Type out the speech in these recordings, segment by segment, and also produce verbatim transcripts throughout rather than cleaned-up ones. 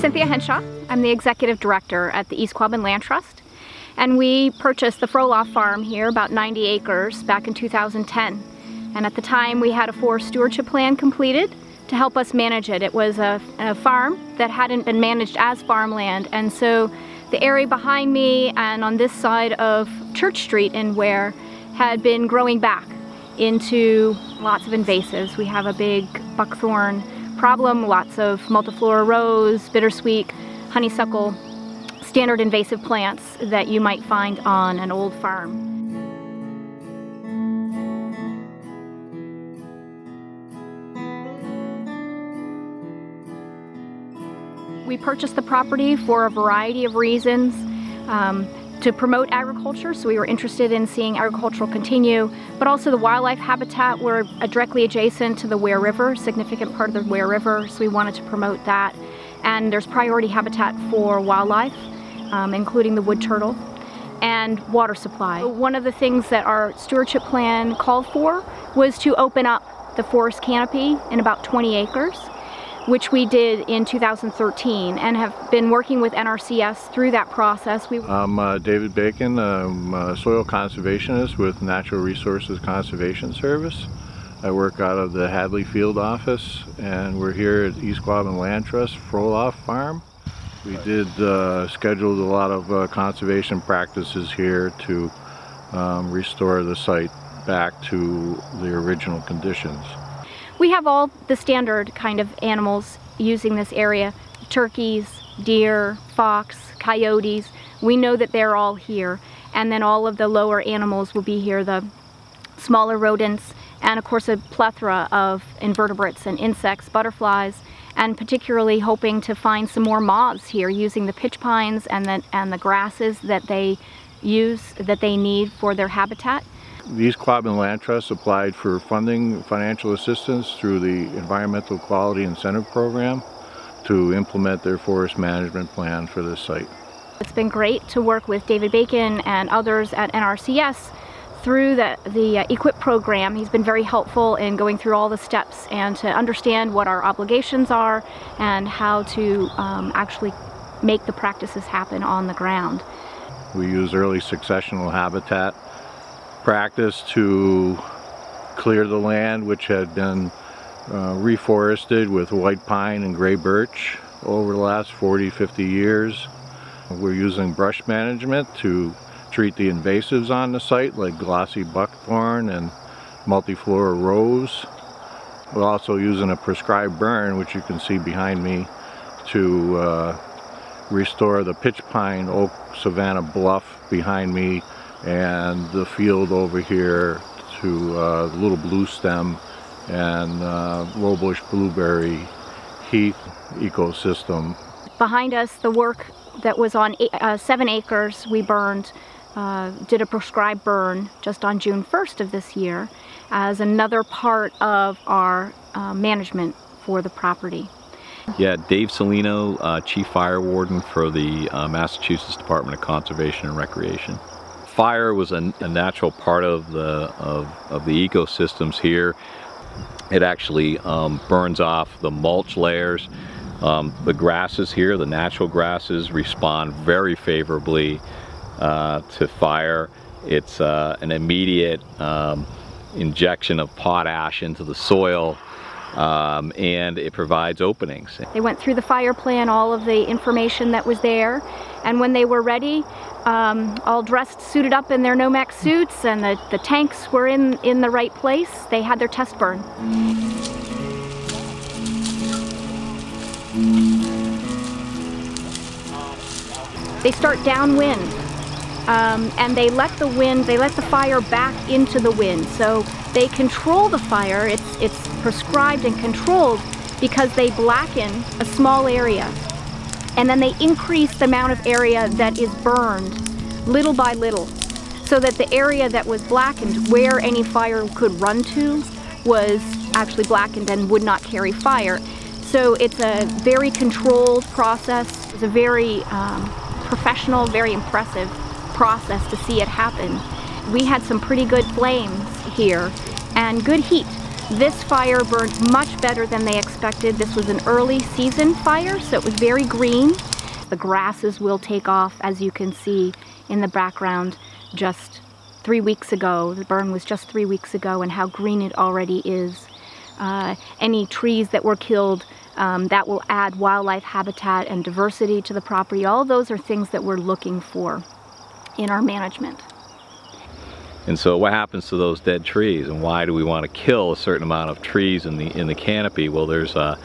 Cynthia Henshaw. I'm the Executive Director at the East Quabbin Land Trust, and we purchased the Frohloff Farm here, about ninety acres, back in two thousand ten. And at the time we had a forest stewardship plan completed to help us manage it. It was a, a farm that hadn't been managed as farmland, and so the area behind me and on this side of Church Street in Ware had been growing back into lots of invasives. We have a big buckthorn problem, lots of multiflora rose, bittersweet, honeysuckle, standard invasive plants that you might find on an old farm. We purchased the property for a variety of reasons, um, to promote agriculture, so we were interested in seeing agriculture continue, but also the wildlife habitat. We're directly adjacent to the Ware River, significant part of the Ware River, so we wanted to promote that. And there's priority habitat for wildlife, um, including the wood turtle, and water supply. One of the things that our stewardship plan called for was to open up the forest canopy in about twenty acres. Which we did in two thousand thirteen, and have been working with N R C S through that process. We I'm uh, David Bacon, I'm a soil conservationist with Natural Resources Conservation Service. I work out of the Hadley Field office, and we're here at East Quabbin Land Trust, Frohloff Farm. We did uh, scheduled a lot of uh, conservation practices here to um, restore the site back to the original conditions. We have all the standard kind of animals using this area: turkeys, deer, fox, coyotes. We know that they're all here. And then all of the lower animals will be here, the smaller rodents, and of course a plethora of invertebrates and insects, butterflies, and particularly hoping to find some more moths here using the pitch pines and the, and the grasses that they use, that they need for their habitat. The East Quabbin Land Trust applied for funding, financial assistance through the Environmental Quality Incentive Program to implement their forest management plan for this site. It's been great to work with David Bacon and others at N R C S through the, the uh, EQIP program. He's been very helpful in going through all the steps and to understand what our obligations are and how to um, actually make the practices happen on the ground. We use early successional habitat practice to clear the land, which had been uh, reforested with white pine and gray birch over the last forty, fifty years. We're using brush management to treat the invasives on the site, like glossy buckthorn and multiflora rose. We're also using a prescribed burn, which you can see behind me, to uh, restore the pitch pine oak savanna bluff behind me, and the field over here to uh, little blue stem and uh, low bush blueberry heath ecosystem. Behind us, the work that was on eight, uh, seven acres we burned, uh, did a prescribed burn just on June first of this year as another part of our uh, management for the property. Yeah, Dave Salino, uh, Chief Fire Warden for the uh, Massachusetts Department of Conservation and Recreation. Fire was a, a natural part of the of, of the ecosystems here. It actually um, burns off the mulch layers. Um, the grasses here, the natural grasses, respond very favorably uh, to fire. It's uh, an immediate um, injection of potash into the soil, um, and it provides openings. They went through the fire plan, all of the information that was there, and when they were ready, Um, all dressed, suited up in their Nomex suits, and the, the tanks were in, in the right place. They had their test burn. They start downwind, um, and they let the wind, they let the fire back into the wind. So they control the fire. It's, it's prescribed and controlled because they blacken a small area. And then they increase the amount of area that is burned little by little, so that the area that was blackened, where any fire could run to, was actually blackened and would not carry fire. So it's a very controlled process. It's a very um, professional, very impressive process to see it happen. We had some pretty good flames here and good heat. This fire burned much better than they expected. This was an early season fire, so it was very green. The grasses will take off, as you can see in the background, just three weeks ago. The burn was just three weeks ago, and how green it already is. Uh, any trees that were killed, um, that will add wildlife habitat and diversity to the property. All those are things that we're looking for in our management. And so what happens to those dead trees, and why do we want to kill a certain amount of trees in the in the canopy? Well, there's a,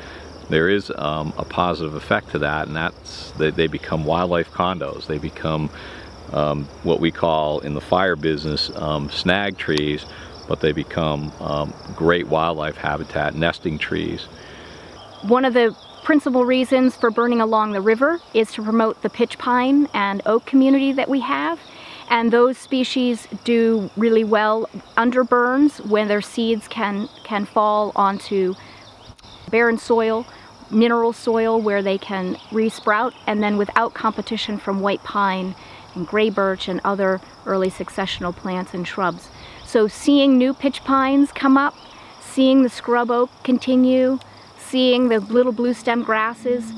there is um, a positive effect to that, and that's that they become wildlife condos. They become um, what we call in the fire business um, snag trees, but they become um, great wildlife habitat, nesting trees. One of the principal reasons for burning along the river is to promote the pitch pine and oak community that we have. And those species do really well under burns when their seeds can, can fall onto barren soil, mineral soil, where they can re-sprout, and then without competition from white pine and gray birch and other early successional plants and shrubs. So seeing new pitch pines come up, seeing the scrub oak continue, seeing the little blue stem grasses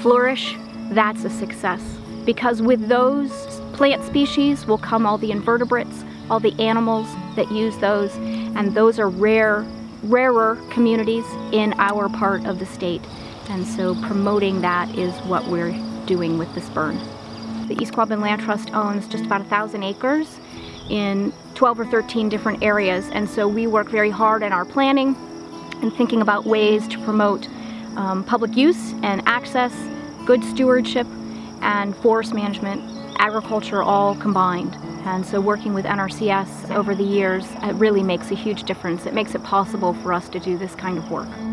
flourish, that's a success. Because with those plant species will come all the invertebrates, all the animals that use those, and those are rare, rarer communities in our part of the state. And so promoting that is what we're doing with this burn. The East Quabbin Land Trust owns just about a thousand acres in twelve or thirteen different areas, and so we work very hard in our planning and thinking about ways to promote um, public use and access, good stewardship, and forest management, agriculture all combined. And so working with N R C S over the years, it really makes a huge difference. It makes it possible for us to do this kind of work.